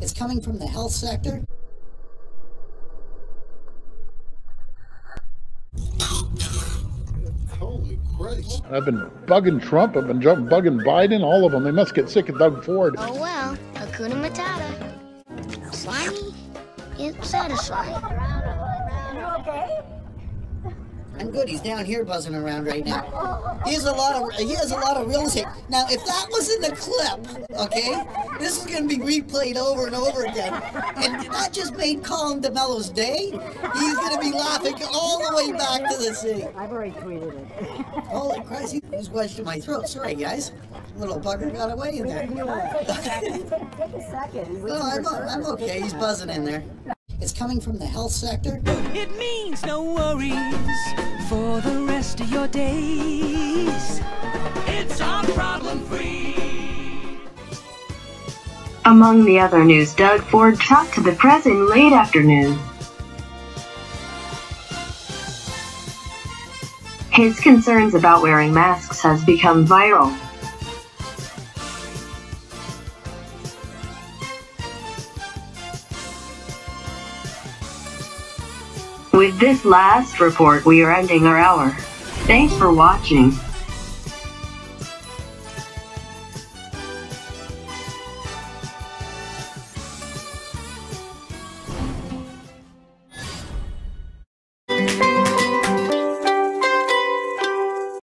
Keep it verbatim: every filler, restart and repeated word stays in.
It's coming from the health sector. Holy Christ. I've been bugging Trump. I've been bugging Biden. All of them. They must get sick of Doug Ford. Oh, well. Hakuna Matata. Slimy yet satisfied. You okay? I'm good. He's down here buzzing around right now. He has a lot of he has a lot of real estate. Now, if that was in the clip, okay, this is going to be replayed over and over again. And that just made Colin DeMello's day. He's going to be laughing all the way back to the sea. I've already tweeted it. Holy Christ! He was wedged in my throat. Sorry, guys. Little bugger got away in there. Take a second. No, I'm, I'm okay. He's buzzing in there. It's coming from the health sector. It means no worries for the rest of your days. It's all problem-free. Among the other news, Doug Ford talked to the press in late afternoon. His concerns about wearing masks has become viral. With this last report, we are ending our hour. Thanks for watching.